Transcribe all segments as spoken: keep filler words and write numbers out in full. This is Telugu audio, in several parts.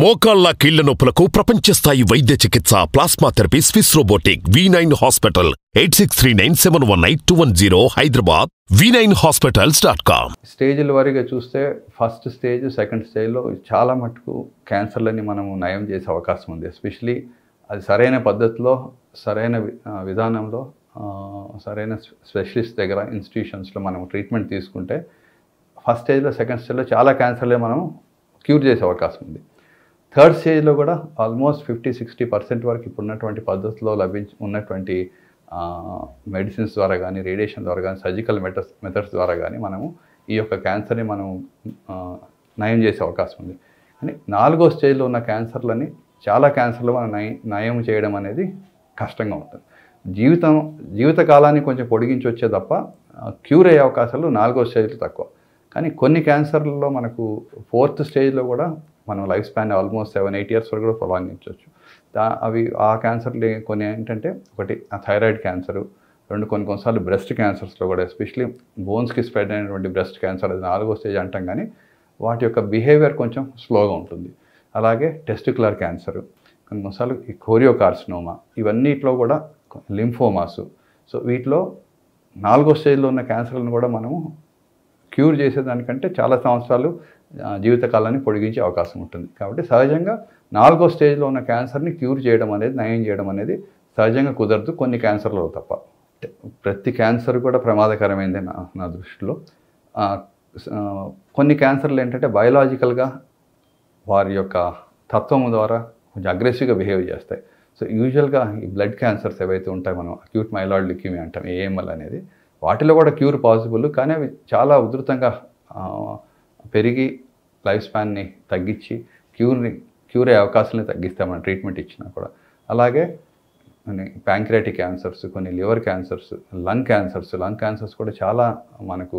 Mokalla Killanu Polaku Prapanchastha Yu Vidyachikitsa, Plasma Therapy, Swiss Robotic, V Nine Hospital, eight six three nine seven one eight two one zero, Hyderabad, v nine hospitals dot com. Stage level choose first stage, second stage lo chala matku cancer lani manamu nayam chese avakasam undi, especially adi saraina paddhatilo, saraina vidhanamlo, saraina specialist daggara institutions lo manamu treatment teeskunte first stage lo second stage lo chala cancer le manamu cure chese avakasam undi. Third stage lo kuda almost fifty sixty percent varaku ippudunnatuvanti paddhathilo labhinch unnatuvanti medicines dwara gaani radiation dwara gaani surgical methods methods dwara gaani manamu ee yokka cancer ni manamu nayam chese avakasam undi. Ani fourth stage lo unna cancer lani chaala cancer lo mana nayam cheyadam anedi kashtanga untadi. Jeevitham jeevitha kalaanni koncham podiginchoche tappa cure ayye avakasalu fourth stage lo takku. Kani konni cancer lo manaku fourth stage lo kuda మన life span almost seven eight years వరకు కూడా పొలాగించవచ్చు. దా అవి ఆ క్యాన్సర్లు కొన్ని ఏంటంటే ఒకటి థైరాయిడ్ క్యాన్సరు, రెండు కొన్ని కొన్నిసార్లు బ్రెస్ట్ క్యాన్సర్స్లో కూడా ఎస్పెషలీ బోన్స్కి స్ప్రెడ్ అయినటువంటి బ్రెస్ట్ క్యాన్సర్ అది నాలుగో స్టేజ్ అంటాం, కానీ వాటి యొక్క బిహేవియర్ కొంచెం స్లోగా ఉంటుంది. అలాగే టెస్టిక్యులర్ క్యాన్సరు, కొన్ని కొన్నిసార్లు ఈ కోరియోకార్సినోమా, ఇవన్నిట్లో కూడా లింఫోమాసు. సో వీటిలో నాలుగో స్టేజ్లో ఉన్న క్యాన్సర్లను కూడా మనము క్యూర్ చేసేదానికంటే చాలా సంవత్సరాలు జీవితకాలాన్ని పొడిగించే అవకాశం ఉంటుంది. కాబట్టి సహజంగా నాలుగో స్టేజ్లో ఉన్న క్యాన్సర్ని క్యూర్ చేయడం అనేది నయం చేయడం అనేది సహజంగా కుదరదు కొన్ని క్యాన్సర్లలో తప్ప. ప్రతి క్యాన్సర్ కూడా ప్రమాదకరమైంది నా నా దృష్టిలో. కొన్ని క్యాన్సర్లు ఏంటంటే బయలాజికల్గా వారి యొక్క తత్వం ద్వారా కొంచెం అగ్రెసివ్గా బిహేవ్ చేస్తాయి. సో యూజువల్గా ఈ బ్లడ్ క్యాన్సర్స్ ఏవైతే ఉంటాయి మనం అక్యూట్ మైలాయిడ్ ల్యూకేమియా అంటాం, ఏఎంఎల్ అనేది, వాటిలో కూడా క్యూర్ పాసిబుల్, కానీ అవి చాలా ఉధృతంగా పెరిగి లైఫ్ స్పాన్ని తగ్గించి క్యూర్ని క్యూర్ అయ్యే అవకాశాలని తగ్గిస్తాయి మనం ట్రీట్మెంట్ ఇచ్చినా కూడా. అలాగే ప్యాంక్రియాటిక్ క్యాన్సర్స్, కొన్ని liver cancers, lung cancers lung cancers కూడా చాలా మనకు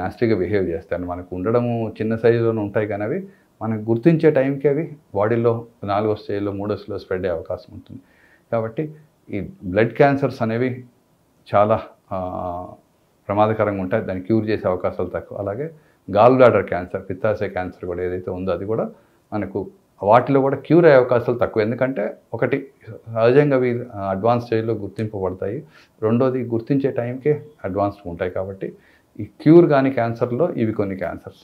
నాస్టీగా బిహేవ్ చేస్తాయి. మనకు ఉండడము చిన్న సైజులోనే ఉంటాయి, కానీ అవి మనకు గుర్తించే టైంకి అవి బాడీలో నాలుగో స్టేజ్లో మూడో స్టేజ్లో స్ప్రెడ్ అయ్యే అవకాశం ఉంటుంది. కాబట్టి ఈ బ్లడ్ క్యాన్సర్స్ అనేవి చాలా ప్రమాదకరంగా ఉంటాయి, దాన్ని క్యూర్ చేసే అవకాశాలు తక్కువ. అలాగే గాల్ బ్లాడర్ క్యాన్సర్, పిత్తాశయ క్యాన్సర్ కూడా ఏదైతే ఉందో అది కూడా మనకు వాటిలో కూడా క్యూర్ అయ్యే అవకాశాలు తక్కువ. ఎందుకంటే ఒకటి సహజంగా అవి అడ్వాన్స్ స్టేజ్లో గుర్తింపబడతాయి, రెండోది గుర్తించే టైంకే అడ్వాన్స్గా ఉంటాయి. కాబట్టి ఈ క్యూర్ కానీ క్యాన్సర్లో ఇవి కొన్ని క్యాన్సర్స్.